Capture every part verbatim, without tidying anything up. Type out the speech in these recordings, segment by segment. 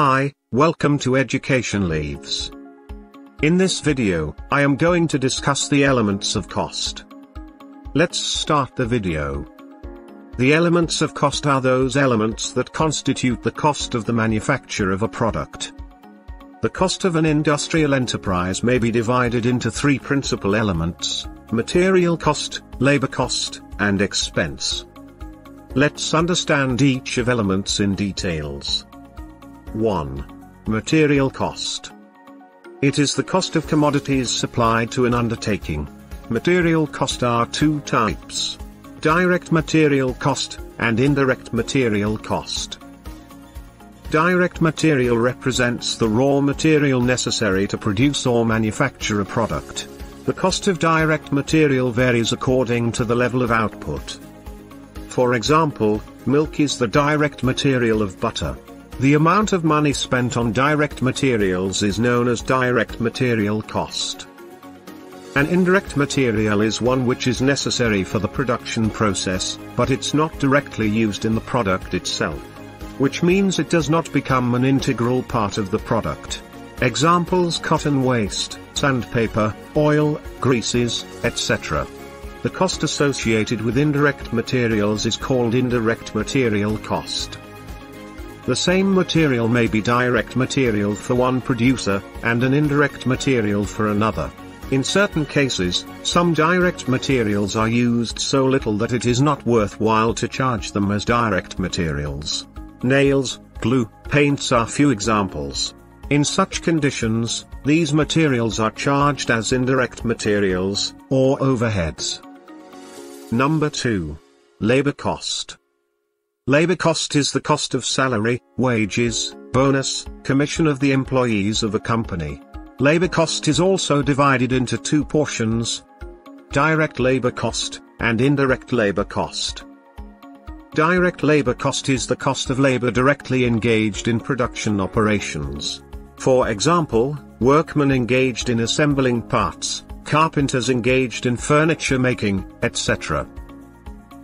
Hi, welcome to Educationleaves. In this video, I am going to discuss the elements of cost. Let's start the video. The elements of cost are those elements that constitute the cost of the manufacture of a product. The cost of an industrial enterprise may be divided into three principal elements: material cost, labor cost, and expense. Let's understand each of elements in details. one. Material cost. It is the cost of commodities supplied to an undertaking. Material cost are two types: direct material cost, and indirect material cost. Direct material represents the raw material necessary to produce or manufacture a product. The cost of direct material varies according to the level of output. For example, milk is the direct material of butter. The amount of money spent on direct materials is known as direct material cost. An indirect material is one which is necessary for the production process, but it's not directly used in the product itself, which means it does not become an integral part of the product. Examples: cotton waste, sandpaper, oil, greases, et cetera. The cost associated with indirect materials is called indirect material cost. The same material may be direct material for one producer, and an indirect material for another. In certain cases, some direct materials are used so little that it is not worthwhile to charge them as direct materials. Nails, glue, paints are few examples. In such conditions, these materials are charged as indirect materials, or overheads. Number two. Labor cost. Labor cost is the cost of salary, wages, bonus, commission of the employees of a company. Labor cost is also divided into two portions: direct labor cost, and indirect labor cost. Direct labor cost is the cost of labor directly engaged in production operations. For example, workmen engaged in assembling parts, carpenters engaged in furniture making, et cetera.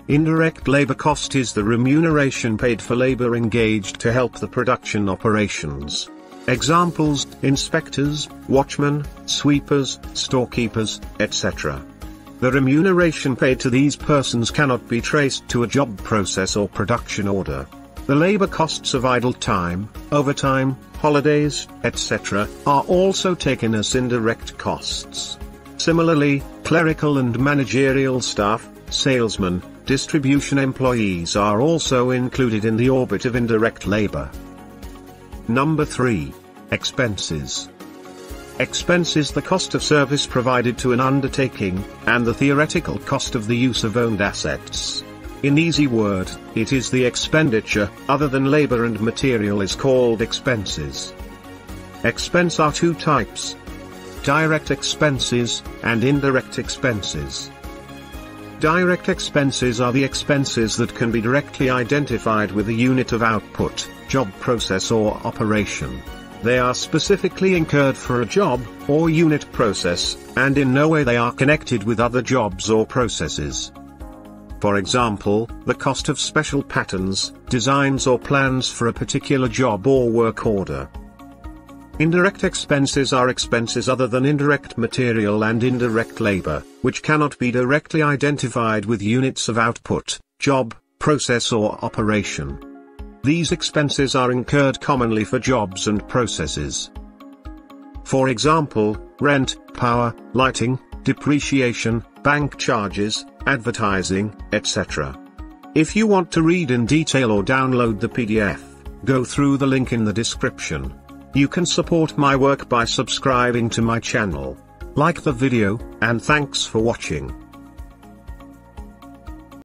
Indirect labor cost is the remuneration paid for labor engaged to help the production operations. Examples: inspectors, watchmen, sweepers, storekeepers, et cetera. The remuneration paid to these persons cannot be traced to a job process or production order. The labor costs of idle time, overtime, holidays, et cetera, are also taken as indirect costs. Similarly, clerical and managerial staff, salesmen, distribution employees are also included in the orbit of indirect labor. Number three. Expenses. Expense is the cost of service provided to an undertaking, and the theoretical cost of the use of owned assets. In easy word, it is the expenditure, other than labor and material, is called expenses. Expense are two types: direct expenses, and indirect expenses. Direct expenses are the expenses that can be directly identified with a unit of output, job process or operation. They are specifically incurred for a job, or unit process, and in no way they are connected with other jobs or processes. For example, the cost of special patterns, designs or plans for a particular job or work order. Indirect expenses are expenses other than indirect material and indirect labor, which cannot be directly identified with units of output, job, process or operation. These expenses are incurred commonly for jobs and processes. For example, rent, power, lighting, depreciation, bank charges, advertising, et cetera. If you want to read in detail or download the P D F, go through the link in the description. You can support my work by subscribing to my channel. Like the video, and thanks for watching.